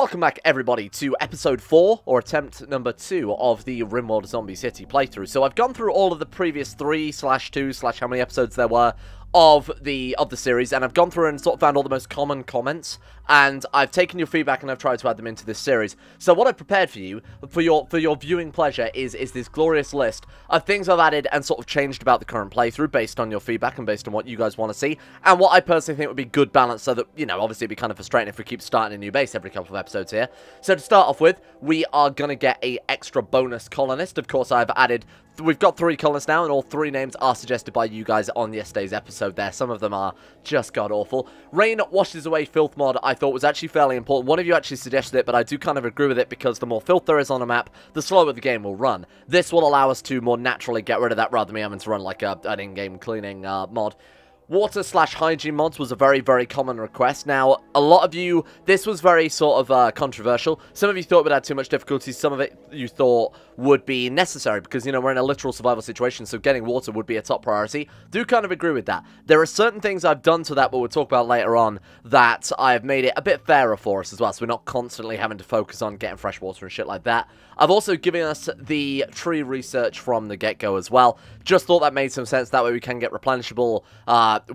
Welcome back, everybody, to episode 4, or attempt number 2, of the Rimworld Zombie City playthrough. So I've gone through all of the previous 3/2/ how many episodes there were of the series, and I've gone through and sort of found all the most common comments, and I've taken your feedback and I've tried to add them into this series. So what I've prepared for you, for your viewing pleasure, is this glorious list of things I've added and sort of changed about the current playthrough based on your feedback and based on what you guys want to see, and what I personally think would be good balance, so that, you know, obviously it'd be kind of frustrating if we keep starting a new base every couple of episodes here. So to start off with, we are gonna get a extra bonus colonist. Of course, I've added, we've got 3 colonists now, and all 3 names are suggested by you guys on yesterday's episode there. Some of them are just god-awful. Rain washes away filth mod, I thought, was actually fairly important. One of you actually suggested it, but I do kind of agree with it, because the more filth there is on a map, the slower the game will run. This will allow us to more naturally get rid of that, rather than me having to run like an in-game cleaning mod. Water/hygiene mods was a very, very common request. Now, a lot of you, this was very sort of controversial. Some of you thought it would add too much difficulty. Some of it you thought would be necessary because, you know, we're in a literal survival situation, so getting water would be a top priority. Do kind of agree with that. There are certain things I've done to that, but we'll talk about later on, that I've made it a bit fairer for us as well, so we're not constantly having to focus on getting fresh water and shit like that. I've also given us the tree research from the get-go as well. Just thought that made some sense. That way we can get replenishable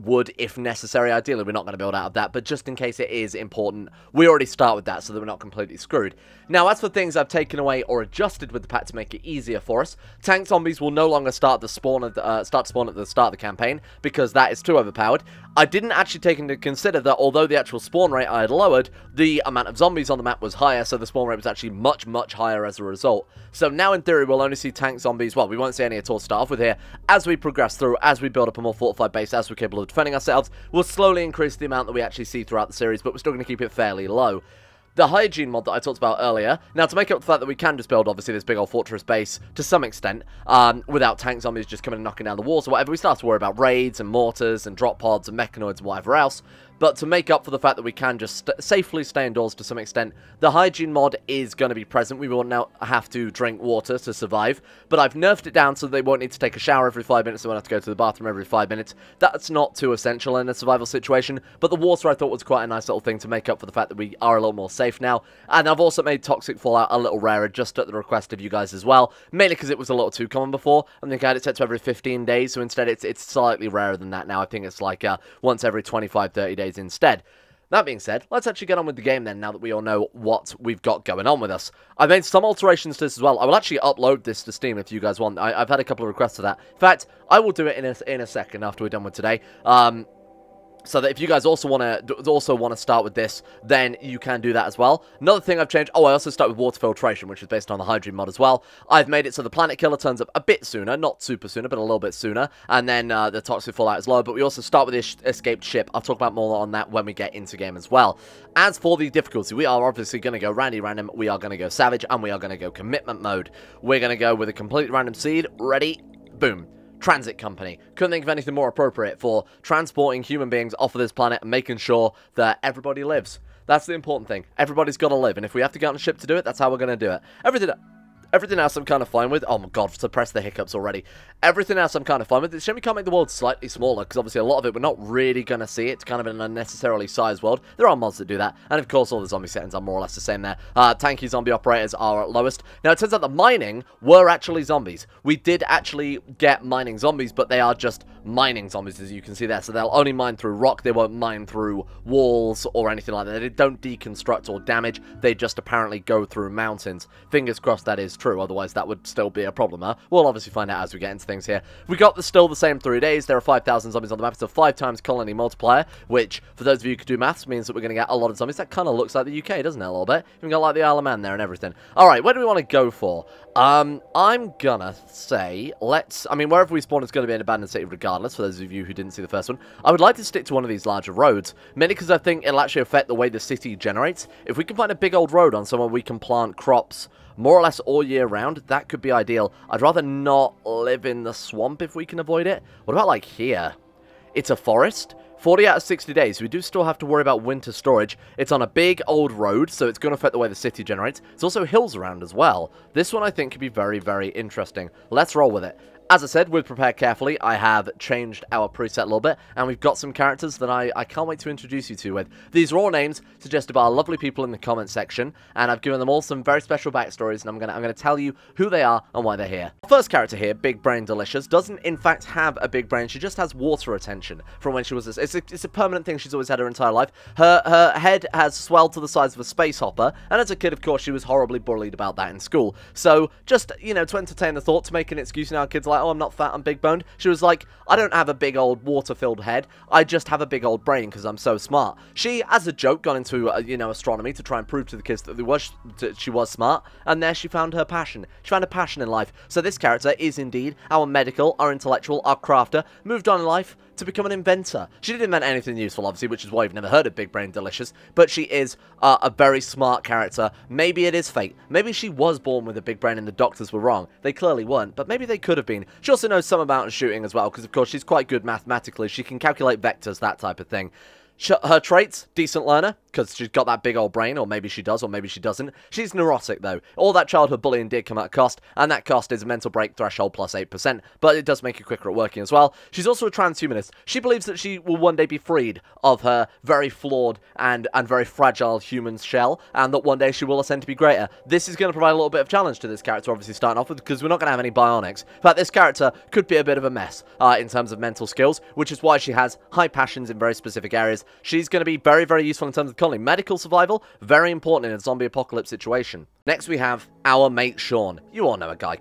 wood if necessary. Ideally, we're not going to build out of that, but just in case it is important, we already start with that so that we're not completely screwed. Now, as for things I've taken away or adjusted with the pack to make it easier for us, tank zombies will no longer start to spawn at the start of the campaign, because that is too overpowered. I didn't actually take into consider that although the actual spawn rate I had lowered, the amount of zombies on the map was higher, so the spawn rate was actually much, much higher as a result. So now, in theory, we'll only see tank zombies, well, we won't see any at all to start off with here. As we progress through, as we build up a more fortified base, as we're capable of defending ourselves, we'll slowly increase the amount that we actually see throughout the series, but we're still going to keep it fairly low. The hygiene mod that I talked about earlier, now, to make up for the fact that we can just build, obviously, this big old fortress base to some extent, without tank zombies just coming and knocking down the walls or whatever, we start to worry about raids and mortars and drop pods and mechanoids and whatever else. But to make up for the fact that we can just safely stay indoors to some extent, the hygiene mod is going to be present. We will now have to drink water to survive, but I've nerfed it down so they won't need to take a shower every 5 minutes, they won't have to go to the bathroom every 5 minutes. That's not too essential in a survival situation, but the water I thought was quite a nice little thing to make up for the fact that we are a little more safe now. And I've also made Toxic Fallout a little rarer, just at the request of you guys as well, mainly because it was a little too common before. I think I had it set to every 15 days, so instead it's slightly rarer than that now. I think it's like once every 25, 30 days. Instead. That being said, let's actually get on with the game then, now that we all know what we've got going on with us. I've made some alterations to this as well. I will actually upload this to Steam if you guys want. I've had a couple of requests for that. In fact, I will do it in a second after we're done with today. So that if you guys also want to start with this, then you can do that as well. Another thing I've changed, I also start with water filtration, which is based on the Hydrium mod as well. I've made it so the Planet Killer turns up a bit sooner, not super sooner, but a little bit sooner, and then the Toxic Fallout is lower, but we also start with this escaped ship. I'll talk about more on that when we get into game as well. As for the difficulty, we are obviously going to go Randy Random, we are going to go Savage, and we are going to go Commitment Mode. We're going to go with a complete random seed, ready, boom. Transit company. Couldn't think of anything more appropriate for transporting human beings off of this planet and making sure that everybody lives. That's the important thing. Everybody's got to live, and if we have to get on a ship to do it, that's how we're going to do it. Everything else I'm kind of fine with. Oh my god, suppress the hiccups already. Everything else I'm kind of fine with. It's shame we can't make the world slightly smaller, because obviously a lot of it we're not really going to see. It's kind of an unnecessarily sized world. There are mods that do that. And of course, all the zombie settings are more or less the same there. Tanky zombie operators are at lowest. Now, it turns out the mining were actually zombies. We did actually get mining zombies, but they are just mining zombies, as you can see there. So they'll only mine through rock. They won't mine through walls or anything like that. They don't deconstruct or damage. They just apparently go through mountains. Fingers crossed that is true. Otherwise, that would still be a problem, huh? We'll obviously find out as we get into things here. We got the same 3 days. There are 5,000 zombies on the map. It's a 5 times colony multiplier, which, for those of you who could do maths, means that we're going to get a lot of zombies. That kind of looks like the UK, doesn't it, a little bit? Even got, like, the Isle of Man there and everything. All right, where do we want to go for? I'm gonna say, wherever we spawn is going to be an abandoned city regardless, for those of you who didn't see the first one. I would like to stick to one of these larger roads, mainly because I think it'll actually affect the way the city generates. If we can find a big old road on somewhere we can plant crops more or less all year round, that could be ideal. I'd rather not live in the swamp if we can avoid it. What about, like, here? It's a forest. 40 out of 60 days. We do still have to worry about winter storage. It's on a big old road, so it's going to affect the way the city generates. There's also hills around as well. This one, I think, could be very, very interesting. Let's roll with it. As I said, with Prepare Carefully, I have changed our preset a little bit, and we've got some characters that I can't wait to introduce you to with. These are all names suggested by our lovely people in the comment section, and I've given them all some very special backstories, and I'm gonna tell you who they are and why they're here. Our first character here, Big Brain Delicious, doesn't in fact have a big brain, she just has water retention from when she was... It's a permanent thing she's always had her entire life. Her head has swelled to the size of a space hopper, and as a kid, of course, she was horribly bullied about that in school. So, just, you know, to entertain the thought, to make an excuse in our kids' life, oh, I'm not fat, I'm big boned. She was like, I don't have a big old water-filled head. I just have a big old brain because I'm so smart. She, as a joke, got into, you know, astronomy to try and prove to the kids that she was smart. And there she found her passion. She found a passion in life. So this character is indeed our medical, our intellectual, our crafter, moved on in life to become an inventor. She didn't invent anything useful, obviously, which is why you've never heard of Big Brain Delicious, but she is a very smart character. Maybe it is fate. Maybe she was born with a big brain and the doctors were wrong. They clearly weren't, but maybe they could have been. She also knows some about shooting as well, because, of course, she's quite good mathematically. She can calculate vectors, that type of thing. Her traits, decent learner, because she's got that big old brain, or maybe she does, or maybe she doesn't. She's neurotic, though. All that childhood bullying did come at a cost, and that cost is a mental break threshold plus 8%, but it does make her quicker at working as well. She's also a transhumanist. She believes that she will one day be freed of her very flawed and very fragile human shell, and that one day she will ascend to be greater. This is going to provide a little bit of challenge to this character, obviously, starting off with, because we're not going to have any bionics. In fact, this character could be a bit of a mess in terms of mental skills, which is why she has high passions in very specific areas. She's going to be very, very useful in terms of colony. Medical survival, very important in a zombie apocalypse situation. Next we have our mate Sean. You all know a guy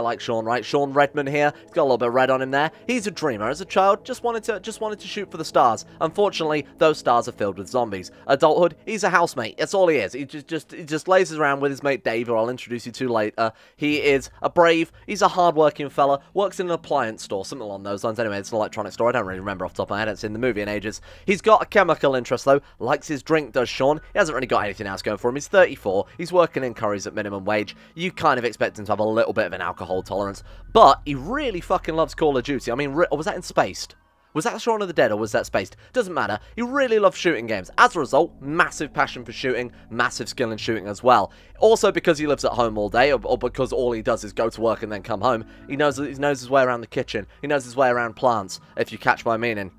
like Sean, right? Sean Redmond here. He's got a little bit of red on him there. He's a dreamer. As a child, just wanted to shoot for the stars. Unfortunately, those stars are filled with zombies. Adulthood, he's a housemate. That's all he is. He just lays around with his mate Dave, who I'll introduce you to later. He is a brave. He's a hardworking fella. Works in an appliance store, something along those lines. Anyway, it's an electronic store. I don't really remember off the top of my head. It's in the movie in ages. He's got a chemical interest though. Likes his drink, does Sean. He hasn't really got anything else going for him. He's 34. He's working in Curry's at minimum wage. You kind of expect him to have a little bit of an alcohol tolerance, but he really fucking loves Call of Duty. I mean, was that in Spaced? Was that Shaun of the Dead or was that Spaced? Doesn't matter. He really loves shooting games. As a result, massive passion for shooting, massive skill in shooting as well. Also, because he lives at home all day, or because all he does is go to work and then come home, he knows his way around the kitchen. He knows his way around plants, if you catch my meaning.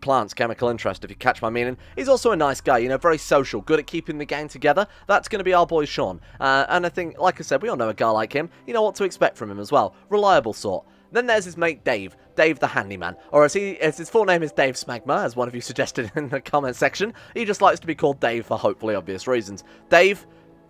Plants, chemical interest, if you catch my meaning. He's also a nice guy, you know, very social, good at keeping the gang together. That's going to be our boy Sean. And I think, like I said, we all know a guy like him. You know what to expect from him as well. Reliable sort. Then there's his mate Dave. Dave the Handyman, or as his full name is Dave Smagma, as one of you suggested in the comment section. He just likes to be called Dave for hopefully obvious reasons. Dave...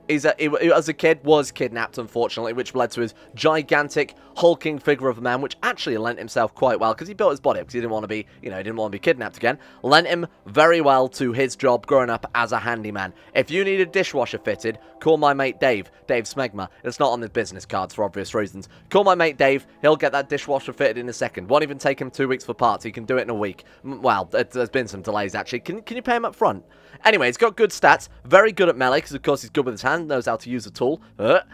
He, as a kid, was kidnapped, unfortunately, which led to his gigantic, hulking figure of a man, which actually lent himself quite well, because he built his body up, because he didn't want to be, you know, he didn't want to be kidnapped again. Lent him very well to his job growing up as a handyman. If you need a dishwasher fitted, call my mate Dave, Dave Smegma. It's not on the business cards for obvious reasons. Call my mate Dave, he'll get that dishwasher fitted in a second. Won't even take him 2 weeks for parts, he can do it in a week. Well, there's been some delays, actually. Can you pay him up front? Anyway, he's got good stats, very good at melee, because of course he's good with his hands. Knows how to use a tool. Fuck,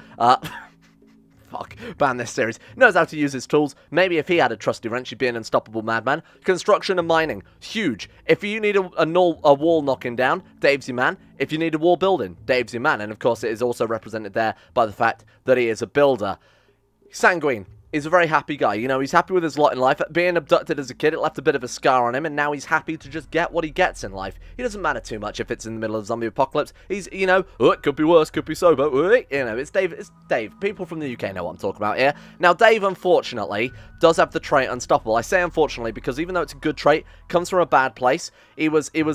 ban this series. Knows how to use his tools. Maybe if he had a trusty wrench, he'd be an unstoppable madman. Construction and mining, huge. If you need a wall knocking down, Dave's your man. If you need a wall building, Dave's your man. And of course, it is also represented there by the fact that he is a builder. Sanguine. He's a very happy guy, you know, he's happy with his lot in life. Being abducted as a kid, it left a bit of a scar on him, and now he's happy to just get what he gets in life. He doesn't matter too much if it's in the middle of zombie apocalypse. He's, you know, oh, it could be worse, could be sober, oh, you know, it's Dave. People from the UK know what I'm talking about here. Now, Dave, unfortunately, does have the trait unstoppable. I say unfortunately because even though it's a good trait, comes from a bad place. He was doing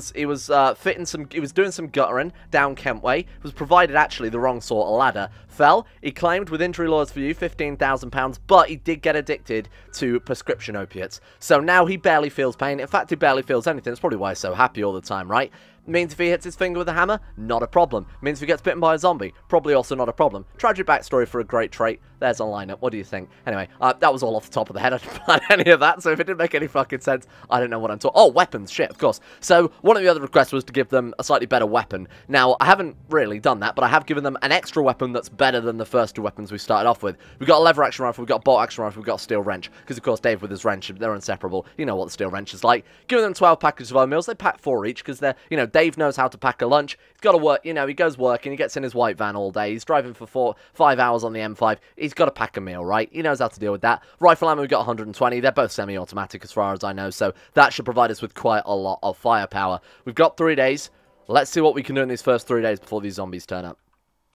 some guttering down Kent Way, was provided actually the wrong sort of ladder, fell. He claimed with injury lawyers for you, £15,000, but he did get addicted to prescription opiates. So now he barely feels pain. In fact, he barely feels anything. That's probably why he's so happy all the time, right? Means if he hits his finger with a hammer, not a problem. Means if he gets bitten by a zombie, probably also not a problem. Tragic backstory for a great trait. There's a lineup. What do you think? Anyway, that was all off the top of the head. I didn't plan any of that, so if it didn't make any fucking sense, I don't know what I'm talking... Oh, weapons, shit, of course. So, one of the other requests was to give them a slightly better weapon. Now, I haven't really done that, but I have given them an extra weapon that's better than the first two weapons we started off with. We've got a lever action rifle, we've got a bolt action rifle, we've got a steel wrench, because of course Dave with his wrench, they're inseparable. You know what the steel wrench is like. Giving them 12 packages of our meals, they pack 4 each, because they're, you know, Dave knows how to pack a lunch. He's got to work, you know, he goes working, he gets in his white van all day, he's driving for 5 hours on the M5, he's he's got a pack of meal, right? He knows how to deal with that. Rifle ammo, we got 120. They're both semi-automatic as far as I know, so that should provide us with quite a lot of firepower. We've got 3 days. Let's see what we can do in these first 3 days before these zombies turn up.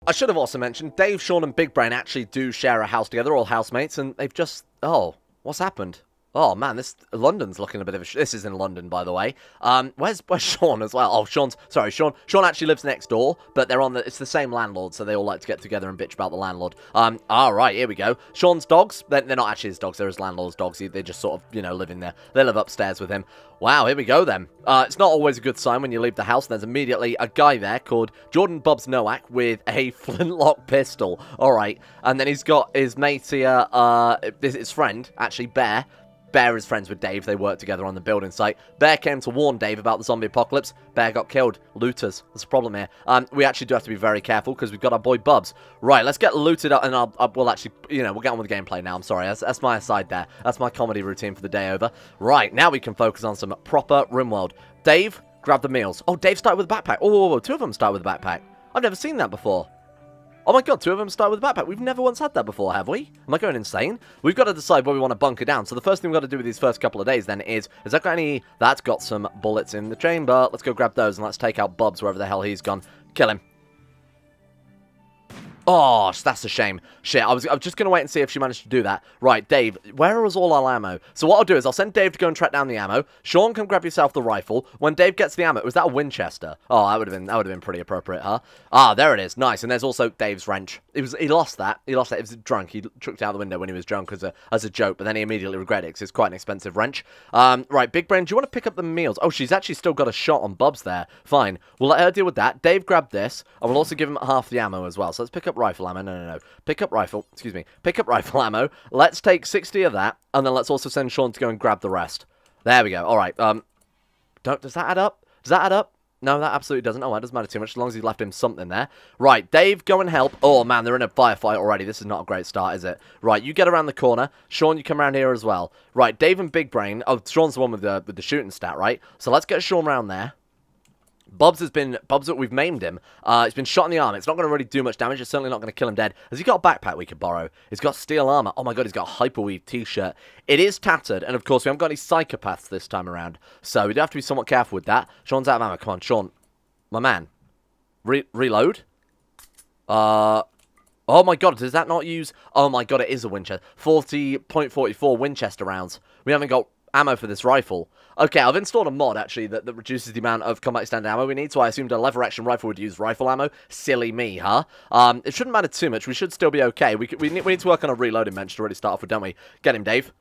I should have also mentioned, Dave, Sean, and Big Brain actually do share a house together, all housemates, and they've just... Oh, what's happened? Oh, man, this... London's looking a bit of a... This is in London, by the way. Where's Sean as well? Oh, Sean's... Sorry, Sean. Sean actually lives next door, but they're on the... It's the same landlord, so they all like to get together and bitch about the landlord. All right, here we go. Sean's dogs. They're not actually his dogs. They're his landlord's dogs. They just sort of, you know, live in there. They live upstairs with him. Wow, here we go, then. It's not always a good sign when you leave the house. There's immediately a guy there called Jordan Bubbs Nowak with a flintlock pistol. All right. And then he's got his mate here, his friend, actually, Bear. Bear is friends with Dave. They work together on the building site. Bear came to warn Dave about the zombie apocalypse. Bear got killed. Looters. That's a problem here. We actually do have to be very careful because we've got our boy Bubbs. Right, let's get looted up and we'll actually, you know, we'll get on with the gameplay now. I'm sorry. That's my aside there. That's my comedy routine for the day over. Right, now we can focus on some proper Rimworld. Dave, grab the meals. Oh, Dave started with a backpack. Oh, whoa, whoa, two of them start with a backpack. I've never seen that before. Oh my god, two of them start with a backpack. We've never once had that before, have we? Am I going insane? We've got to decide where we want to bunker down. So the first thing we've got to do with these first couple of days then is... Has that got any... That's got some bullets in the chamber. Let's go grab those and let's take out Bubbs wherever the hell he's gone. Kill him. Oh, that's a shame. Shit, I was just going to wait and see if she managed to do that. Right, Dave, where was all our ammo? So what I'll do is I'll send Dave to go and track down the ammo. Sean, come grab yourself the rifle. When Dave gets the ammo, was that a Winchester? Oh, that would have been pretty appropriate, huh? Ah, there it is. Nice. And there's also Dave's wrench. He lost that. He was drunk. He chucked it out the window when he was drunk as a joke, but then he immediately regretted it because it's quite an expensive wrench. Right, Big Brain, do you want to pick up the meals? Oh, she's actually still got a shot on Bubbs there. Fine. We'll let her deal with that. Dave, grab this. I will also give him half the ammo as well. So let's pick up rifle ammo. No. Pick up rifle. Excuse me. Pick up rifle ammo. Let's take 60 of that, and then let's also send Sean to go and grab the rest. There we go. All right. Does that add up? Does that add up? No, that absolutely doesn't. Oh, that doesn't matter too much as long as he's left him something there. Right, Dave, go and help. Oh, man, they're in a firefight already. This is not a great start, is it? Right, you get around the corner. Sean, you come around here as well. Right, Dave and Big Brain. Oh, Sean's the one with the shooting stat, right? So let's get Sean around there. Bubbs, we've maimed him. He's been shot in the arm. It's not going to really do much damage. It's certainly not going to kill him dead. Has he got a backpack we could borrow? He's got steel armor. Oh my god, he's got a Hyperweave t-shirt. It is tattered, and of course we haven't got any psychopaths this time around, so we do have to be somewhat careful with that. Sean's out of ammo. Come on, Sean. My man. Reload. Oh my god, does that not use... Oh my god, it is a Winchester. 40.44 Winchester rounds. We haven't got ammo for this rifle. Okay, I've installed a mod, actually, that reduces the amount of combat standard ammo we need, so I assumed a lever-action rifle would use rifle ammo. Silly me, huh? It shouldn't matter too much. We should still be okay. We need to work on a reloading bench to really start off with, don't we? Get him, Dave.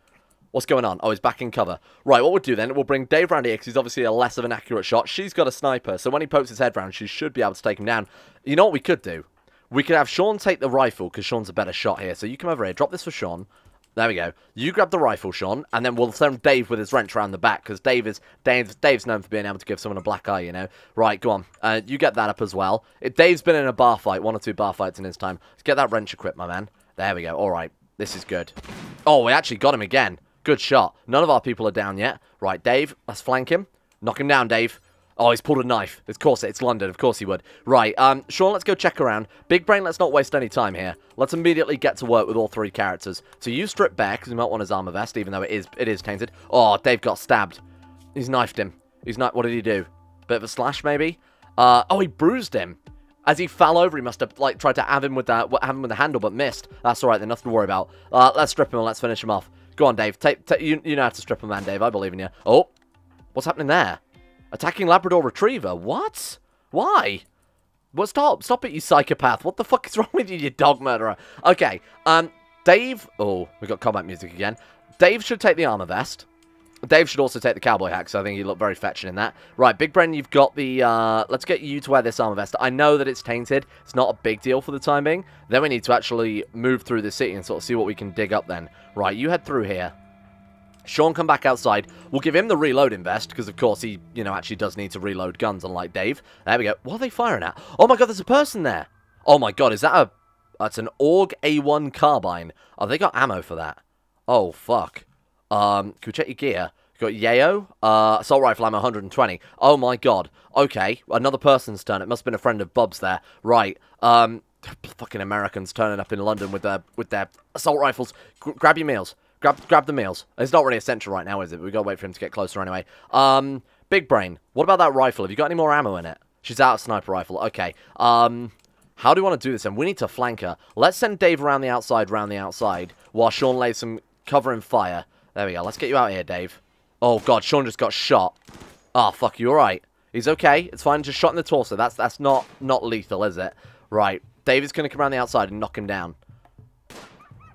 What's going on? Oh, he's back in cover. Right, what we'll do then, we'll bring Dave round here, because he's obviously a less of an accurate shot. She's got a sniper, so when he pokes his head round, she should be able to take him down. You know what we could do? We could have Sean take the rifle, because Sean's a better shot here. So you come over here, drop this for Sean. There we go. You grab the rifle, Sean, and then we'll send Dave with his wrench around the back, because Dave's known for being able to give someone a black eye, you know. Right, go on. You get that up as well. Dave's been in a bar fight, one or two bar fights in his time. Let's get that wrench equipped, my man. There we go. All right. This is good. Oh, we actually got him again. Good shot. None of our people are down yet. Right, Dave, let's flank him. Knock him down, Dave. Oh, he's pulled a knife. Of course, it's London. Of course he would. Right, Sean, let's go check around. Big Brain, let's not waste any time here. Let's immediately get to work with all three characters. So you strip Bear, because you might want his armor vest, even though it is tainted. Oh, Dave got stabbed. He's knifed him. What did he do? Bit of a slash, maybe? Oh, he bruised him. As he fell over, he must have, like, tried to have him with the handle, but missed. That's all right, then. Nothing to worry about. Let's strip him and let's finish him off. Go on, Dave. You know how to strip him, man, Dave. I believe in you. Oh, what's happening there? Attacking Labrador Retriever? What? Why? Well, stop it, you psychopath. What the fuck is wrong with you, you dog murderer? Okay, Dave... Oh, we got combat music again. Dave should take the armor vest. Dave should also take the cowboy hat, so I think he looked very fetching in that. Right, Big Brain, you've got the... let's get you to wear this armor vest. I know that it's tainted. It's not a big deal for the time being. Then we need to actually move through the city and sort of see what we can dig up then. Right, you head through here. Sean, come back outside. We'll give him the reloading vest, because, of course, he, you know, actually does need to reload guns, unlike Dave. There we go. What are they firing at? Oh, my God, there's a person there. Oh, my God, is that a... That's an AUG A1 carbine. Oh, they got ammo for that. Oh, fuck. Can we check your gear? Got Yayo. Assault rifle ammo, 120. Oh, my God. Okay, another person's turn. It must have been a friend of Bubbs there. Right, fucking Americans turning up in London with their assault rifles. Grab your meals. Grab the meals. It's not really essential right now, is it? But we gotta wait for him to get closer anyway. Big Brain, what about that rifle? Have you got any more ammo in it? She's out of sniper rifle. Okay. How do you want to do this? And we need to flank her. Let's send Dave round the outside, while Sean lays some cover and fire. There we go. Let's get you out here, Dave. Oh God, Sean just got shot. Oh fuck, you all right? He's okay. It's fine. Just shot in the torso. That's not lethal, is it? Right. Dave is gonna come around the outside and knock him down.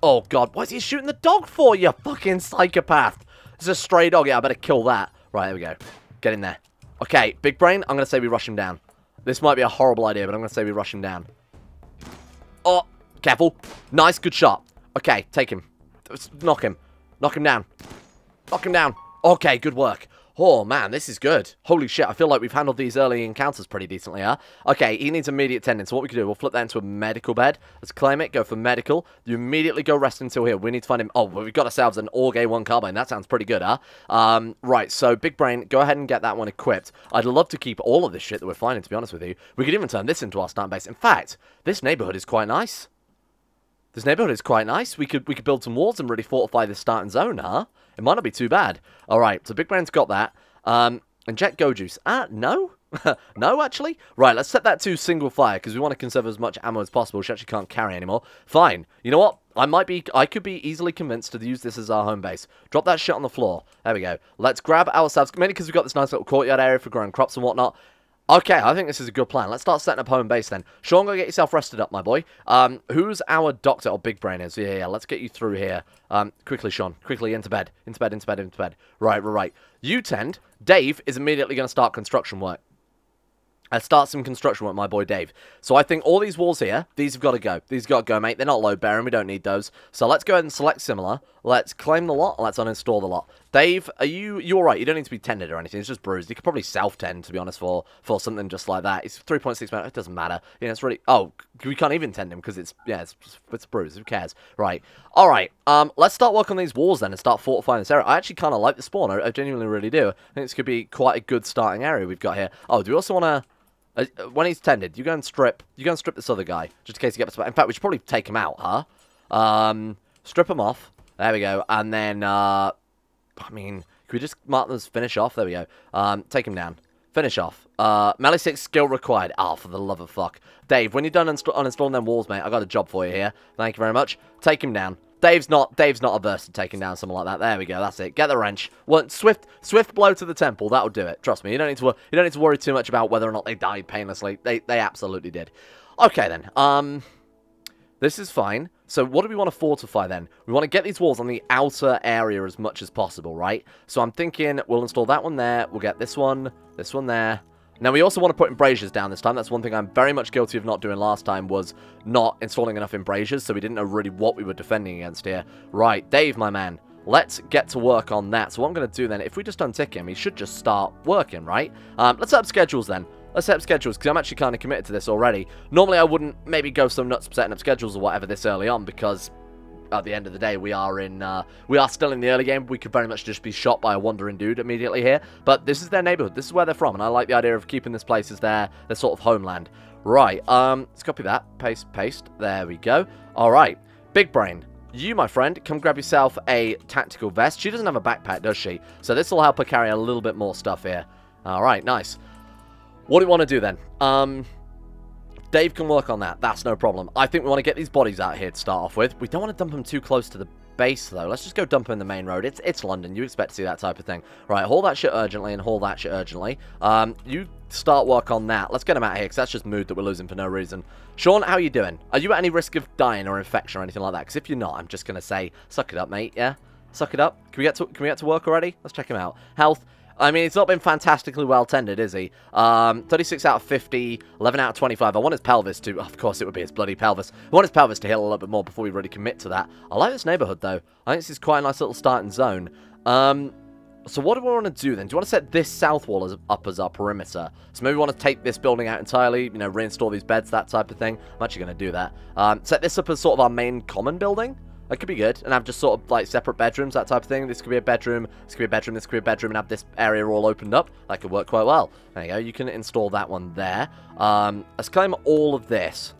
Oh God, what's he shooting the dog for? You fucking psychopath! It's a stray dog. Yeah, I better kill that. Right, there we go. Get in there. Okay, Big Brain, I'm gonna say we rush him down. This might be a horrible idea, but I'm gonna say we rush him down. Oh, careful. Nice, good shot. Okay, take him. Knock him. Knock him down. Knock him down. Okay, good work. Oh, man, this is good. Holy shit, I feel like we've handled these early encounters pretty decently, huh? Okay, he needs immediate tending, so what we can do, we'll flip that into a medical bed. Let's claim it, go for medical. You immediately go rest until here. We need to find him. Oh, well, we've got ourselves an AUG A1 carbine. That sounds pretty good, huh? Right, so Big Brain, go ahead and get that one equipped. I'd love to keep all of this shit that we're finding, to be honest with you. We could even turn this into our starting base. In fact, this neighborhood is quite nice. This neighborhood is quite nice. We could build some walls and really fortify this starting zone, huh? It might not be too bad. All right, so Big Brain's got that. Inject Go Juice. No? No, actually? Right, let's set that to single fire, because we want to conserve as much ammo as possible, which actually can't carry anymore. Fine. You know what? I could be easily convinced to use this as our home base. Drop that shit on the floor. There we go. Let's grab ourselves, mainly because we've got this nice little courtyard area for growing crops and whatnot. Okay, I think this is a good plan. Let's start setting up home base then. Sean, go get yourself rested up, my boy. Who's our doctor? Oh, Big Brain is. Yeah, let's get you through here. Quickly, Sean. Quickly, into bed. Into bed, into bed, into bed. Right. You tend. Dave is immediately going to start construction work. Let's start some construction work, my boy Dave. So I think all these walls here, these have got to go. These have got to go, mate. They're not load bearing. We don't need those. So let's go ahead and select similar. Let's claim the lot. Let's uninstall the lot. Dave, are you all right? You don't need to be tended or anything. It's just bruised. You could probably self-tend, to be honest, for something just like that. It's 3.6 minutes. It doesn't matter. You know, it's really... Oh, we can't even tend him because it's... Yeah, it's bruised. Who cares? Right. All right. Let's start working on these walls then and start fortifying this area. I actually kind of like the spawn. I genuinely really do. I think this could be quite a good starting area we've got here. Oh, do we also want to... when he's tended, you go and strip this other guy, just in case he gets... In fact, we should probably take him out, huh? Strip him off. There we go. And then, I mean, could we just mark them as finish off? There we go. Take him down. Finish off. Melee 6 skill required. Oh, for the love of fuck. Dave, when you're done uninstalling them walls, mate, I got a job for you here. Thank you very much. Take him down. Dave's not averse to taking down someone like that. There we go. That's it. Get the wrench. Well, swift blow to the temple. That'll do it. Trust me. You don't need to worry too much about whether or not they died painlessly. They absolutely did. Okay then. This is fine. So what do we want to fortify then? We want to get these walls on the outer area as much as possible, right? So I'm thinking we'll install that one there. We'll get this one there. Now, we also want to put embrasures down this time. That's one thing I'm very much guilty of not doing last time, was not installing enough embrasures, so we didn't know really what we were defending against here. Right, Dave, my man, let's get to work on that. So what I'm going to do then, if we just untick him, he should just start working, right? Let's set up schedules then. Let's set up schedules, because I'm actually kind of committed to this already. Normally, I wouldn't maybe go so nuts setting up schedules or whatever this early on, because... At the end of the day, we are still in the early game. We could very much just be shot by a wandering dude immediately here. But this is their neighborhood. This is where they're from. And I like the idea of keeping this place as their sort of homeland. Right. Let's copy that. Paste. There we go. All right. Big Brain. You, my friend, come grab yourself a tactical vest. She doesn't have a backpack, does she? So this will help her carry a little bit more stuff here. All right. Nice. What do we want to do then? Dave can work on that. That's no problem. I think we want to get these bodies out here to start off with. We don't want to dump them too close to the base, though. Let's just go dump them in the main road. It's London. You expect to see that type of thing. Right, haul that shit urgently and haul that shit urgently. You start work on that. Let's get them out of here, because that's just mood that we're losing for no reason. Sean, how you doing? Are you at any risk of dying or infection or anything like that? Because if you're not, I'm just going to say, suck it up, mate, yeah? Suck it up. Can we get to work already? Let's check him out. Health. I mean, it's not been fantastically well tended, is he? 36 out of 50, 11 out of 25. I want his pelvis to... Of course, it would be his bloody pelvis. I want his pelvis to heal a little bit more before we really commit to that. I like this neighborhood, though. I think this is quite a nice little starting zone. So what do we want to do, then? Do you want to set this south wall up as our perimeter? So maybe we want to take this building out entirely, you know, reinstall these beds, that type of thing. I'm actually going to do that. Set this up as sort of our main common building. That could be good, and have just sort of, like, separate bedrooms, that type of thing. This could be a bedroom, this could be a bedroom, this could be a bedroom, and have this area all opened up. That could work quite well. There you go, you can install that one there. Let's claim all of this.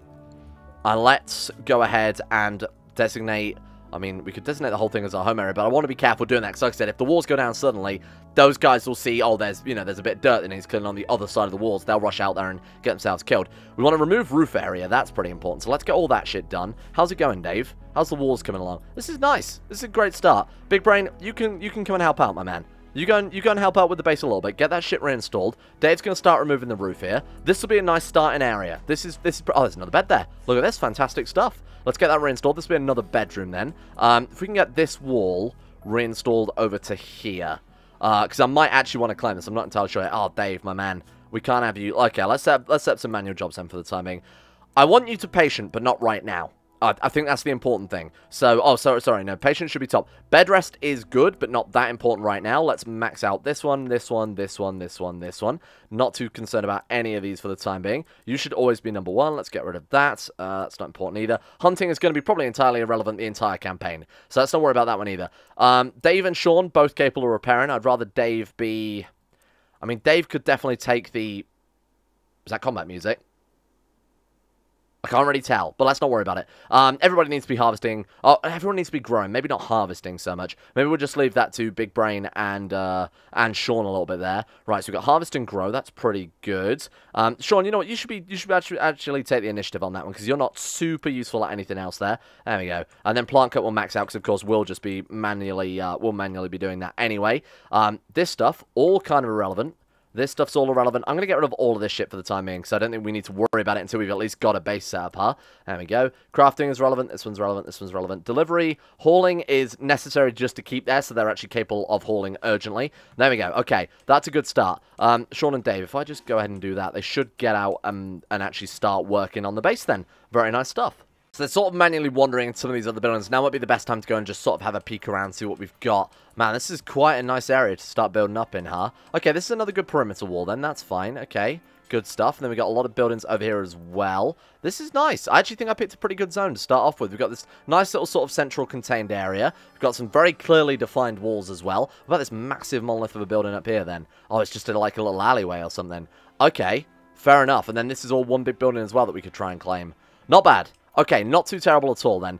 Let's go ahead and designate... I mean, we could designate the whole thing as our home area, but I want to be careful doing that, because like I said, if the walls go down suddenly, those guys will see, oh, there's, you know, there's a bit of dirt and he's clearly on the other side of the walls. They'll rush out there and get themselves killed. We want to remove roof area. That's pretty important. So let's get all that shit done. How's it going, Dave? How's the walls coming along? This is nice. This is a great start. Big Brain, you can come and help out, my man. You go and help out with the base a little bit. Get that shit reinstalled. Dave's going to start removing the roof here. This will be a nice starting area. This is oh, there's another bed there. Look at this. Fantastic stuff. Let's get that reinstalled. This will be another bedroom then. If we can get this wall reinstalled over to here. Because I might actually want to claim this. I'm not entirely sure. Oh, Dave, my man. We can't have you. Okay, let's set up some manual jobs then for the time being. I want you to patient, but not right now. I think that's the important thing. So, oh, sorry, no, patience should be top. Bed rest is good, but not that important right now. Let's max out this one, this one, this one, this one, this one. Not too concerned about any of these for the time being. You should always be number one. Let's get rid of that. That's not important either. Hunting is going to be probably entirely irrelevant the entire campaign. So let's not worry about that one either. Dave and Sean, both capable of repairing. I'd rather Dave be... I mean, Dave could definitely take the... Is that combat music? I can't really tell, but let's not worry about it. Everybody needs to be harvesting. Oh, everyone needs to be growing. Maybe not harvesting so much. Maybe we'll just leave that to Big Brain and Sean a little bit there. Right, so we've got harvest and grow. That's pretty good. Sean, you know what? You should actually take the initiative on that one because you're not super useful at anything else there. There we go. And then plant cut will max out because, of course, we'll just be manually, we'll manually be doing that anyway. This stuff, all kind of irrelevant. This stuff's all irrelevant. I'm going to get rid of all of this shit for the time being, so I don't think we need to worry about it until we've at least got a base set up, huh? There we go. Crafting is relevant. This one's relevant. This one's relevant. Delivery. Hauling is necessary just to keep there, so they're actually capable of hauling urgently. There we go. Okay, that's a good start. Sean and Dave, if I just go ahead and do that, they should get out and actually start working on the base then. Very nice stuff. So they're sort of manually wandering in some of these other buildings. Now might be the best time to go and just sort of have a peek around, see what we've got. Man, this is quite a nice area to start building up in, huh? Okay, this is another good perimeter wall then. That's fine. Okay, good stuff. And then we got a lot of buildings over here as well. This is nice. I actually think I picked a pretty good zone to start off with. We've got this nice little sort of central contained area. We've got some very clearly defined walls as well. What about this massive monolith of a building up here then? Oh, it's just like a little alleyway or something. Okay, fair enough. And then this is all one big building as well that we could try and claim. Not bad. Okay, not too terrible at all then.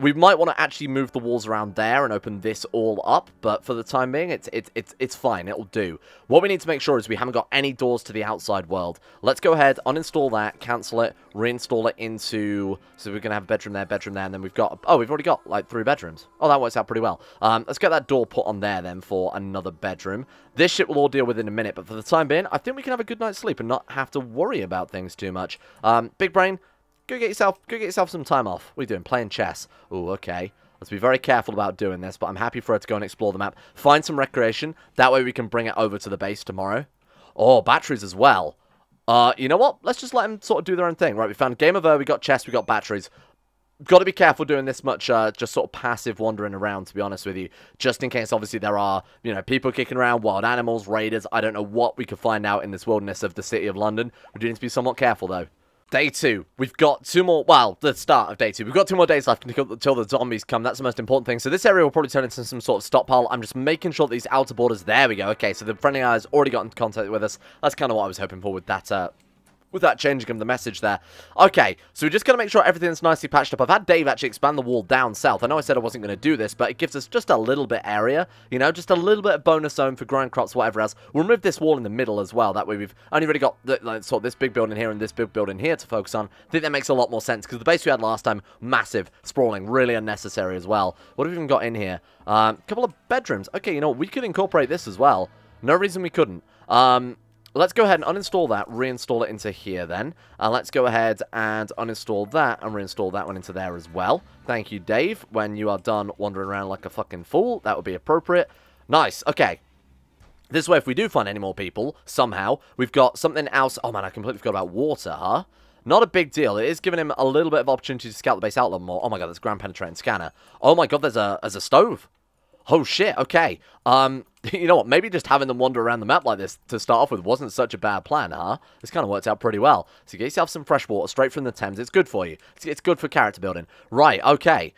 We might want to actually move the walls around there and open this all up, but for the time being, it's fine. It'll do. What we need to make sure is we haven't got any doors to the outside world. Let's go ahead, uninstall that, cancel it, reinstall it into... So we're going to have a bedroom there, and then we've got... Oh, we've already got, like, 3 bedrooms. Oh, that works out pretty well. Let's get that door put on there then for another bedroom. This shit we'll all deal with in a minute, but for the time being, I think we can have a good night's sleep and not have to worry about things too much. Big Brain... Go get yourself some time off. What are you doing? Playing chess. Ooh, okay. Let's be very careful about doing this, but I'm happy for her to go and explore the map. Find some recreation. That way we can bring it over to the base tomorrow. Oh, batteries as well. You know what? Let's just let them sort of do their own thing. Right, we found Game Over, we got chess, we got batteries. Got to be careful doing this much just sort of passive wandering around, to be honest with you. Just in case, obviously, there are, you know, people kicking around, wild animals, raiders. I don't know what we could find out in this wilderness of the city of London. We do need to be somewhat careful, though. Day 2. We've got 2 more... Well, the start of day 2. We've got 2 more days left until the zombies come. That's the most important thing. So this area will probably turn into some sort of stockpile. I'm just making sure that these outer borders... There we go. Okay, so the friendly eye has already got in contact with us. That's kind of what I was hoping for with that changing of the message there. Okay, so we just got to make sure everything's nicely patched up. I've had Dave actually expand the wall down south. I know I said I wasn't going to do this, but it gives us just a little bit area, you know, just a little bit of bonus zone for growing crops, whatever else. We'll remove this wall in the middle as well. That way we've only really got sort of this big building here and this big building here to focus on. I think that makes a lot more sense because the base we had last time, massive, sprawling, really unnecessary as well. What have we even got in here? Couple of bedrooms. Okay, you know, we could incorporate this as well. No reason we couldn't. Let's go ahead and uninstall that, reinstall it into here then. And let's go ahead and uninstall that and reinstall that one into there as well. Thank you, Dave. When you are done wandering around like a fucking fool, that would be appropriate. Nice. Okay. This way, if we do find any more people, somehow, we've got something else. Oh, man, I completely forgot about water, huh? Not a big deal. It is giving him a little bit of opportunity to scout the base out a little more. Oh, my God, there's a ground penetrating scanner. Oh, my God, there's a stove. Oh, shit, okay. You know what, maybe just having them wander around the map like this to start off with wasn't such a bad plan, huh? This kind of worked out pretty well. So get yourself some fresh water straight from the Thames. It's good for you. It's good for character building. Right, okay.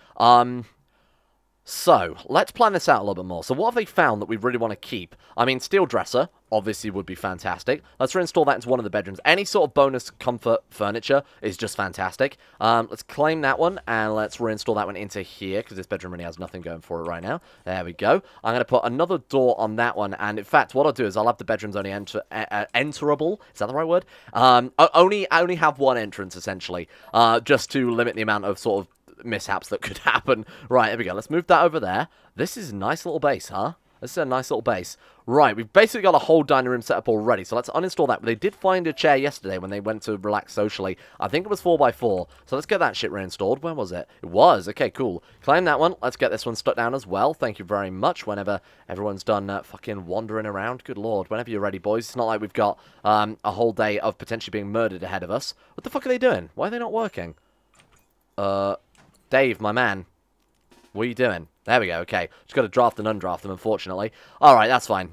So, let's plan this out a little bit more. So what have they found that we really want to keep? I mean, steel dresser obviously would be fantastic. Let's reinstall that into one of the bedrooms. Any sort of bonus comfort furniture is just fantastic. Let's claim that one, and let's reinstall that one into here, because this bedroom really has nothing going for it right now. There we go. I'm going to put another door on that one, and in fact, what I'll do is I'll have the bedrooms only enterable. Is that the right word? I only have one entrance, essentially, just to limit the amount of sort of mishaps that could happen. Right, there we go. Let's move that over there. This is a nice little base, huh? This is a nice little base. Right, we've basically got a whole dining room set up already, so let's uninstall that. They did find a chair yesterday when they went to relax socially. I think it was 4x4, so let's get that shit reinstalled. Where was it? It was. Okay, cool. Claim that one. Let's get this one stuck down as well. Thank you very much whenever everyone's done fucking wandering around. Good lord. Whenever you're ready, boys. It's not like we've got a whole day of potentially being murdered ahead of us. What the fuck are they doing? Why are they not working? Dave, my man, what are you doing? There we go, okay. Just got to draft and undraft them, unfortunately. All right, that's fine.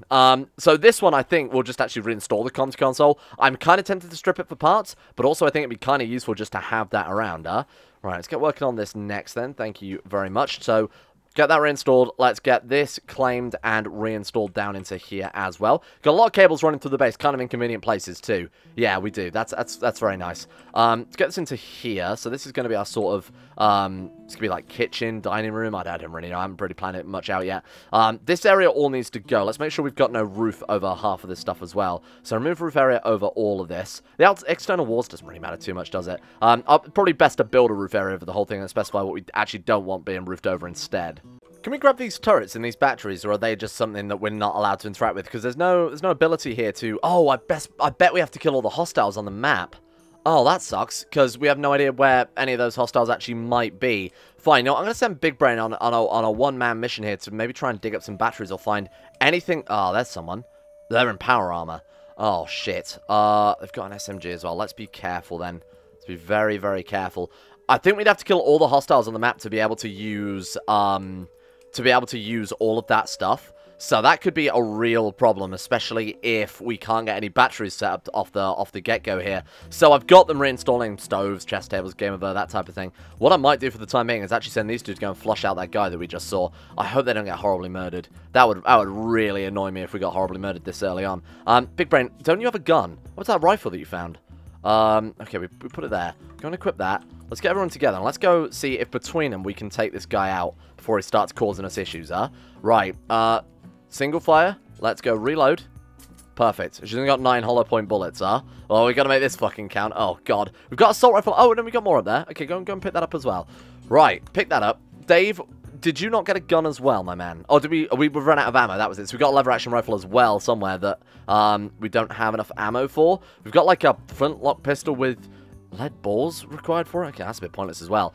So this one, I think, we'll just actually reinstall the comms console. I'm kind of tempted to strip it for parts, but also I think it'd be kind of useful just to have that around, huh? Right, let's get working on this next, then. Thank you very much. So get that reinstalled. Let's get this claimed and reinstalled down into here as well. Got a lot of cables running through the base, kind of inconvenient places too. Yeah, we do. That's very nice. Let's get this into here. So this is going to be our sort of it's going to be like kitchen, dining room. I don't really know. I haven't really planned it much out yet. This area all needs to go. Let's make sure we've got no roof over half of this stuff as well. So remove roof area over all of this. The external walls doesn't really matter too much, does it? Probably best to build a roof area over the whole thing and specify what we actually don't want being roofed over instead. Can we grab these turrets and these batteries, or are they just something that we're not allowed to interact with? Because there's no ability here to... Oh, I bet we have to kill all the hostiles on the map. Oh, that sucks, because we have no idea where any of those hostiles actually might be. Fine, no, I'm going to send Big Brain on a one-man mission here to maybe try and dig up some batteries or find anything... Oh, there's someone. They're in power armor. Oh, shit. They've got an SMG as well. Let's be careful, then. Let's be very, very careful. I think we'd have to kill all the hostiles on the map to be able to use... To be able to use all of that stuff. So that could be a real problem, especially if we can't get any batteries set up off the get-go here. So I've got them reinstalling stoves, chess tables, game over, that type of thing. What I might do for the time being is actually send these two to go and flush out that guy that we just saw. I hope they don't get horribly murdered. That would really annoy me if we got horribly murdered this early on. Big Brain, don't you have a gun? What's that rifle that you found? Okay, we put it there. Go and equip that. Let's get everyone together, and let's go see if between them we can take this guy out before he starts causing us issues, huh? Right, single fire. Let's go reload. Perfect. She's only got 9 hollow point bullets, huh? Oh, we got to make this fucking count. Oh, God. We've got assault rifle. Oh, and then we got more up there. Okay, go and pick that up as well. Right, pick that up. Dave, did you not get a gun as well, my man? Oh, did we run out of ammo? That was it. So we got a lever action rifle as well somewhere that we don't have enough ammo for. We've got like a flintlock pistol with lead balls required for it? Okay, that's a bit pointless as well.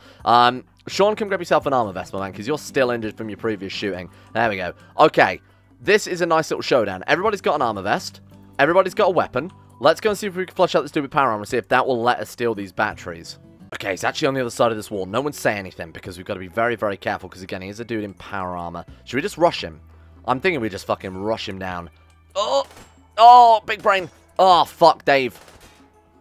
Sean, come grab yourself an armor vest, my man, because you're still injured from your previous shooting. There we go. Okay, this is a nice little showdown. Everybody's got an armor vest. Everybody's got a weapon. Let's go and see if we can flush out this dude with power armor and see if that will let us steal these batteries. Okay, he's actually on the other side of this wall. No one's saying anything because we've got to be very, very careful because, again, he is a dude in power armor. Should we just rush him? I'm thinking we just fucking rush him down. Oh! Oh, Big Brain! Oh, fuck, Dave.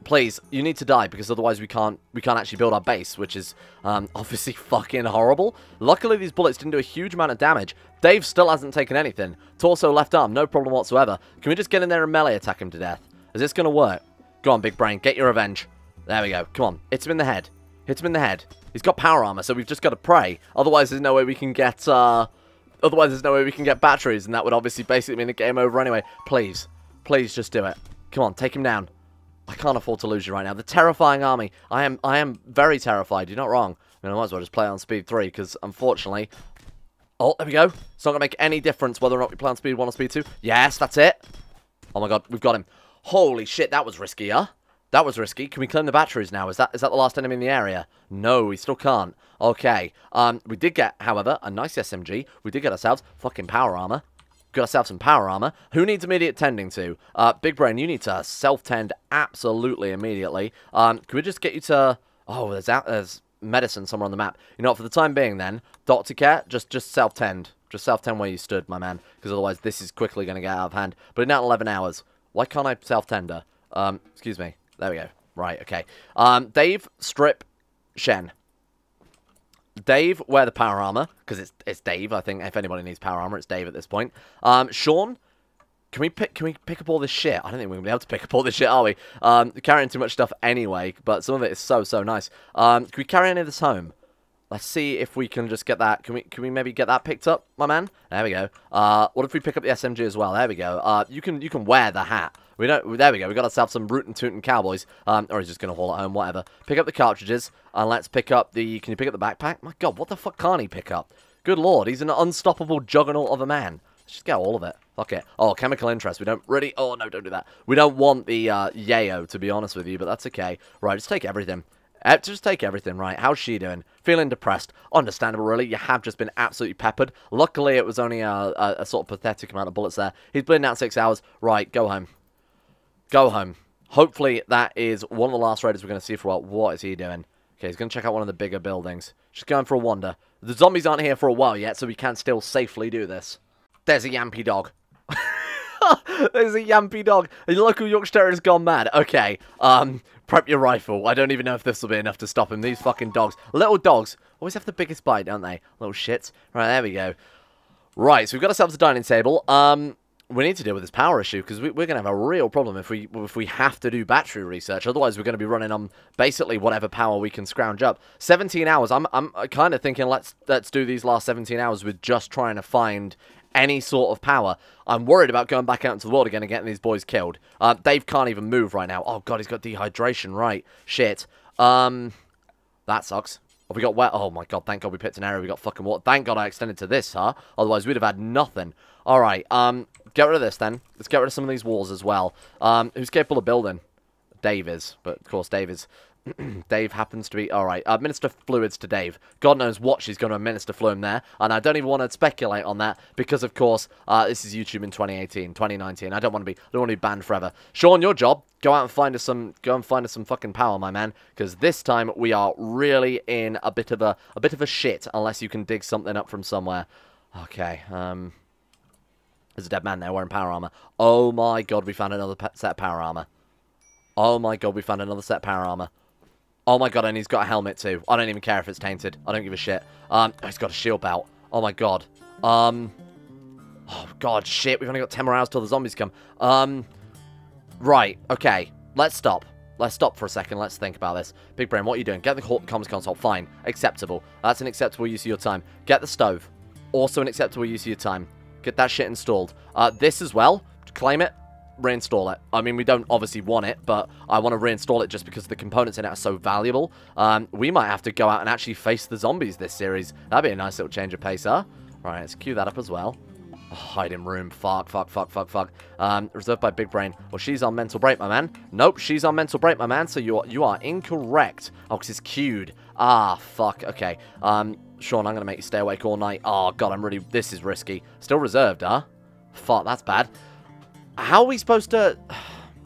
Please, you need to die, because otherwise we can't actually build our base, which is obviously fucking horrible. Luckily, these bullets didn't do a huge amount of damage. Dave still hasn't taken anything. Torso, left arm, no problem whatsoever. Can we just get in there and melee attack him to death? Is this going to work? Go on, Big Brain, get your revenge. There we go. Come on. Hit him in the head. Hit him in the head. He's got power armor, so we've just got to pray. Otherwise, there's no way we can get, batteries, and that would obviously basically mean a game over anyway. Please. Please just do it. Come on. Take him down. I can't afford to lose you right now. The terrifying army. I am very terrified. You're not wrong. I mean, I might as well just play on speed 3, because unfortunately... Oh, there we go. It's not going to make any difference whether or not we play on speed 1 or speed 2. Yes, that's it. Oh my god, we've got him. Holy shit, that was risky, huh? That was risky. Can we claim the batteries now? Is that the last enemy in the area? No, we still can't. Okay. We did get, however, a nice SMG. We did get ourselves fucking power armor. Got ourselves some power armor. Who needs immediate tending to? Big Brain, you need to self-tend absolutely immediately. Can we just get you to... Oh, there's medicine somewhere on the map. You know what, for the time being then, Doctor Care, just self-tend. Just self-tend where you stood, my man. Because otherwise this is quickly going to get out of hand. But in 11 hours, why can't I self-tender? Excuse me. There we go. Right, okay. Dave, strip Shen. Dave, wear the power armor, because it's Dave. I think if anybody needs power armor, it's Dave at this point. Sean, can we pick up all this shit? I don't think we're going to be able to pick up all this shit, are we? Carrying too much stuff anyway, but some of it is so nice. Can we carry any of this home? Let's see if we can just get that. Can we maybe get that picked up, my man? There we go. What if we pick up the SMG as well? There we go. You can wear the hat. We don't. There we go. We got ourselves some rootin' tootin' cowboys. Or he's just gonna haul it home. Whatever. Pick up the cartridges and let's pick up the. Can you pick up the backpack? My God, what the fuck can't he pick up? Good Lord, he's an unstoppable juggernaut of a man. Let's just get all of it. Fuck it. Oh, chemical interest. We don't really. Oh no, don't do that. We don't want the yayo, to be honest with you, but that's okay. Right, just take everything. Just take everything, right? How's she doing? Feeling depressed. Understandable, really. You have just been absolutely peppered. Luckily, it was only a sort of pathetic amount of bullets there. He's bleeding out 6 hours. Right, go home. Go home. Hopefully, that is one of the last raiders we're going to see for a while. What is he doing? Okay, he's going to check out one of the bigger buildings. Just going for a wander. The zombies aren't here for a while yet, so we can still safely do this. There's a yampy dog. There's a yampy dog. The local Yorkshire terrier has gone mad. Okay, prep your rifle. I don't even know if this will be enough to stop him. These fucking dogs. Little dogs always have the biggest bite, don't they? Little shits. Right, there we go. Right, so we've got ourselves a dining table. We need to deal with this power issue, because we're going to have a real problem if we have to do battery research. Otherwise, we're going to be running on basically whatever power we can scrounge up. 17 hours. I'm kind of thinking let's do these last 17 hours with just trying to find any sort of power. I'm worried about going back out into the world again and getting these boys killed. Dave can't even move right now. Oh, God, he's got dehydration, right. Shit. That sucks. Have we got wet? Oh, my God, thank God we picked an area. We got fucking water. Thank God I extended to this, huh? Otherwise, we'd have had nothing. All right, get rid of this, then. Let's get rid of some of these walls as well. Who's capable of building? Dave is, but, of course, Dave is. Dave happens to be... Alright, administer fluids to Dave. God knows what she's going to administer fluid there, and I don't even want to speculate on that, because, of course, this is YouTube in 2018, 2019. I don't want to be banned forever. Sean, your job, go and find us some fucking power, my man, because this time we are really in a bit of a shit, unless you can dig something up from somewhere. Okay, there's a dead man there wearing power armor. Oh my God, we found another set of power armor. Oh my God, we found another set of power armor. Oh my God, and he's got a helmet too. I don't even care if it's tainted. I don't give a shit. He's got a shield belt. Oh my God. Oh God, shit. We've only got 10 more hours till the zombies come. Right. Okay. Let's stop. Let's stop for a second. Let's think about this. Big Brain, what are you doing? Get the comms console. Fine. Acceptable. That's an acceptable use of your time. Get the stove. Also an acceptable use of your time. Get that shit installed. This as well. Claim it. Reinstall it. I mean, we don't obviously want it, but I want to reinstall it just because the components in it are so valuable. We might have to go out and actually face the zombies this series. That'd be a nice little change of pace, huh? Right, let's queue that up as well. Oh, hiding room. Fuck. Reserved by Big Brain. Well, she's on mental break, my man. Nope, she's on mental break, my man, so you are incorrect. Oh, because it's queued. Ah, fuck. Okay. Sean, I'm going to make you stay awake all night. Oh, God, this is risky. Still reserved, huh? Fuck, that's bad. How are we supposed to...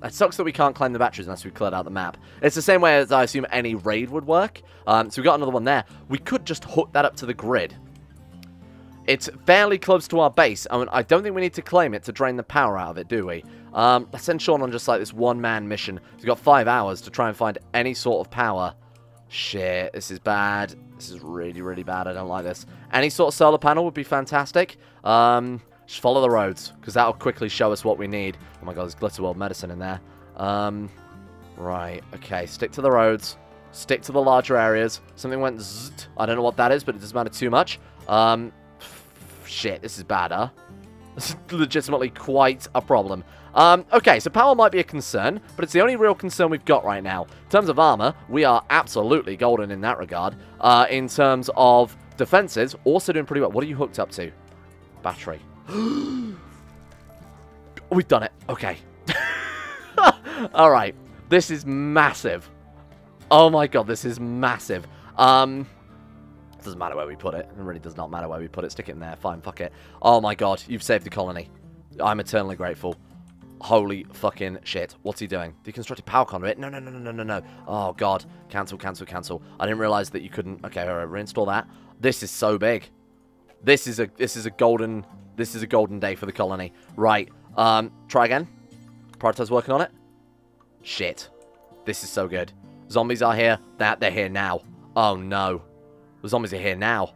It sucks that we can't climb the batteries unless we cleared out the map. It's the same way as I assume any raid would work. So we got another one there. We could just hook that up to the grid. It's fairly close to our base. I mean, I don't think we need to claim it to drain the power out of it, do we? Let's send Sean on just like this one-man mission. He's got 5 hours to try and find any sort of power. Shit, this is bad. This is really, really bad. I don't like this. Any sort of solar panel would be fantastic. Just follow the roads, because that'll quickly show us what we need. Oh my God, there's Glitter World Medicine in there. Right, okay, stick to the roads. Stick to the larger areas. Something went zzzt. I don't know what that is, but it doesn't matter too much. Shit, this is bad, huh? This is legitimately quite a problem. Okay, so power might be a concern, but it's the only real concern we've got right now. In terms of armor, we are absolutely golden in that regard. In terms of defenses, also doing pretty well. What are you hooked up to? Battery. We've done it. Okay. Alright. This is massive. Oh my God, this is massive. It doesn't matter where we put it. It really does not matter where we put it. Stick it in there. Fine, fuck it. Oh my God, you've saved the colony. I'm eternally grateful. Holy fucking shit. What's he doing? Deconstructed power conduit? No. Oh God. Cancel. I didn't realize that you couldn't... Okay, alright, reinstall that. This is so big. This is a golden day for the colony. Right. Try again. Prioritize working on it. Shit. This is so good. Zombies are here. They're here now. Oh, no. The zombies are here now.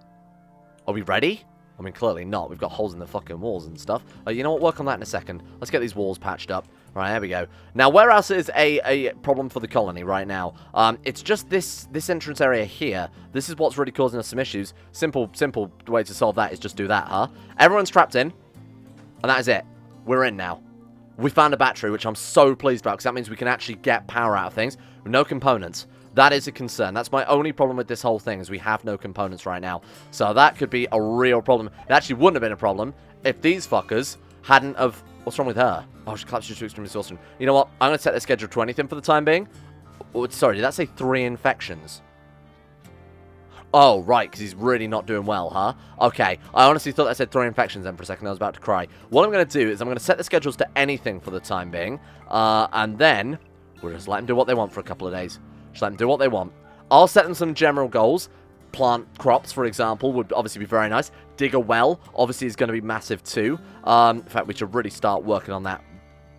Are we ready? I mean, clearly not. We've got holes in the fucking walls and stuff. You know what? Work on that in a second. Let's get these walls patched up. Right, there we go. Now, where else is a problem for the colony right now? It's just this entrance area here. This is what's really causing us some issues. Simple way to solve that is just do that, huh? Everyone's trapped in. And that is it. We're in now. We found a battery, which I'm so pleased about, because that means we can actually get power out of things. No components. That is a concern. That's my only problem with this whole thing, is we have no components right now. So that could be a real problem. It actually wouldn't have been a problem if these fuckers hadn't have... What's wrong with her? Oh, she collapsed due to extreme exhaustion. You know what? I'm going to set the schedule to anything for the time being. Oh, sorry, did that say 3 infections? Oh, right, because he's really not doing well, huh? Okay, I honestly thought that said 3 infections then for a second. I was about to cry. What I'm going to do is I'm going to set the schedules to anything for the time being. And then we'll just let them do what they want for a couple of days. Just let them do what they want. I'll set them some general goals. Plant crops, for example, would obviously be very nice. Dig a well, obviously, is going to be massive too. In fact, we should really start working on that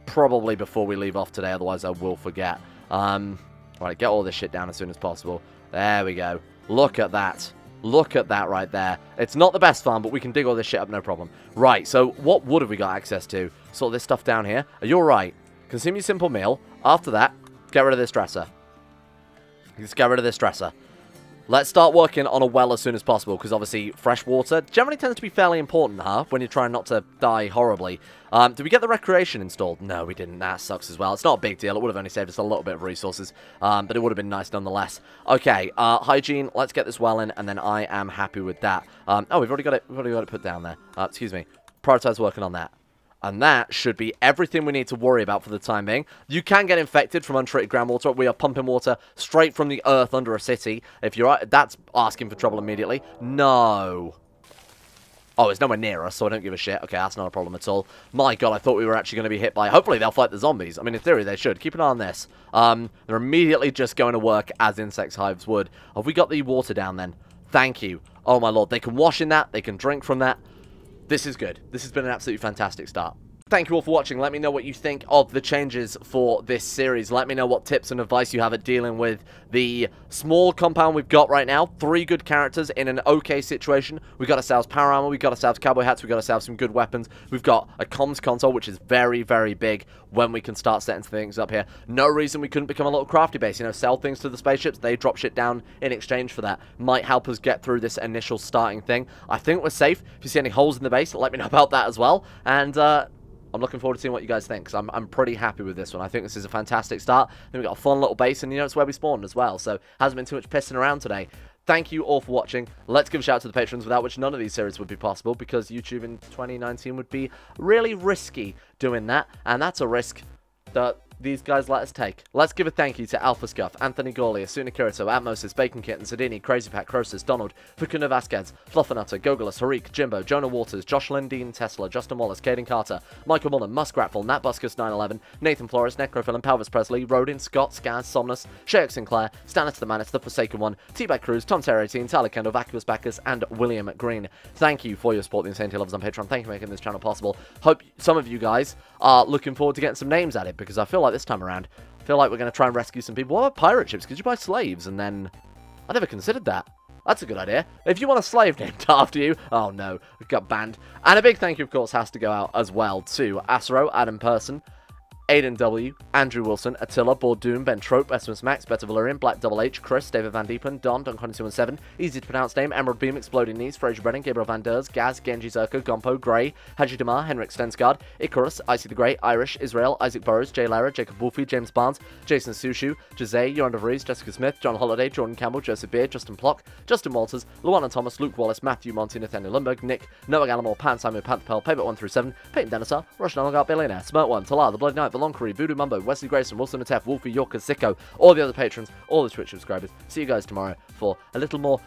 probably before we leave off today. Otherwise, I will forget. Right, get all this shit down as soon as possible. There we go. Look at that. Look at that right there. It's not the best farm, but we can dig all this shit up, no problem. Right, so what wood have we got access to? Sort of this stuff down here. Are you all right? Consume your simple meal. After that, get rid of this dresser. Just get rid of this dresser. Let's start working on a well as soon as possible, because obviously fresh water generally tends to be fairly important, huh? When you're trying not to die horribly. Did we get the recreation installed? No, we didn't. That sucks as well. It's not a big deal. It would have only saved us a little bit of resources, but it would have been nice nonetheless. Okay, hygiene. Let's get this well in, and then I am happy with that. Oh, we've already got it. We've already got it put down there. Excuse me. Prioritize working on that. And that should be everything we need to worry about for the time being. You can get infected from untreated groundwater. We are pumping water straight from the earth under a city. If you're... That's asking for trouble immediately. No. Oh, it's nowhere near us, so I don't give a shit. Okay, that's not a problem at all. My God, I thought we were actually going to be hit by... Hopefully, they'll fight the zombies. I mean, in theory, they should. Keep an eye on this. They're immediately just going to work as insect hives would. Have we got the water down then? Thank you. Oh, my Lord. They can wash in that. They can drink from that. This is good. This has been an absolutely fantastic start. Thank you all for watching. Let me know what you think of the changes for this series. Let me know what tips and advice you have at dealing with the small compound we've got right now. 3 good characters in an okay situation. We got ourselves power armor. We got ourselves cowboy hats. We got ourselves some good weapons. We've got a comms console, which is very, very big when we can start setting things up here. No reason we couldn't become a little crafty base. You know, sell things to the spaceships. They drop shit down in exchange for that. Might help us get through this initial starting thing. I think we're safe. If you see any holes in the base, let me know about that as well. And, I'm looking forward to seeing what you guys think, because I'm pretty happy with this one. I think this is a fantastic start. Then we've got a fun little base, and you know it's where we spawned as well, so hasn't been too much pissing around today. Thank you all for watching. Let's give a shout out to the patrons, without which none of these series would be possible, because YouTube in 2019 would be really risky doing that, and that's a risk that these guys let us take. Let's give a thank you to Alpha Scuff, Anthony Gorley, Asuna Kirito, Atmosis, Bacon Kitten, Sidini, Crazy Pack, Croesus, Donald, Fakuna Vasquez, Fluffernutter, Gogolus, Harik, Jimbo, Jonah Waters, Josh Lindeen, Tesla, Justin Wallace, Caden Carter, Michael Mullen, Muskratful, NatBuskus911, Nathan Flores, Necrophil, and Palvis Presley, Rodin, Scott, Skaz, Somnus, Shayok Sinclair, Stannis the Manus, The Forsaken One, T-Bag Cruz, Tom Terry 18, Tyler Kendall, Vacuous Backers, and William Green. Thank you for your support, the Insanity Lovers on Patreon. Thank you for making this channel possible. Hope some of you guys are looking forward to getting some names added, because I feel like this time around, I feel like we're going to try and rescue some people. What about pirate ships? Could you buy slaves? And then, I never considered that. That's a good idea. If you want a slave named after you, oh no, we've got banned. And a big thank you, of course, has to go out as well to Asro, Adam Person, Aiden W, Andrew Wilson, Attila, Bordoom, Ben Trope, Westmas Max, Better Valerian, Black Double H, Chris, David Van Diepen, Don, Duncan217, Easy to Pronounce Name, Emerald Beam, Exploding Knees, Fraser Brennan, Gabriel Van Ders, Gaz, Genji Zerko, Gompo, Grey, Haji Damar, Henrik Stensgaard, Icarus, Icy the Grey, Irish, Israel, Isaac Burrows, Jay Lara, Jacob Wolfie, James Barnes, Jason Sushu, Jose, Yoran DeVries, Jessica Smith, John Holiday, Jordan Campbell, Joseph Beard, Justin Plock, Justin Walters, Luana Thomas, Luke Wallace, Matthew Monty, Nathaniel Lundberg, Nick, Noah Gallimore, Pan Simon, Pantherpel, Paper 1 through 7, Peyton Denisar, Russian Oligarch, Billionaire, Smert 1, Talar, The Blood Knight, Lonkery, Voodoo Mumbo, Wesley Grayson, Wilson Atef, Wolfie, Yorker, Sicko, all the other patrons, all the Twitch subscribers. See you guys tomorrow for a little more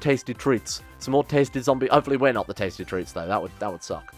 tasty treats. Some more tasty zombie. Hopefully we're not the tasty treats though. That would suck.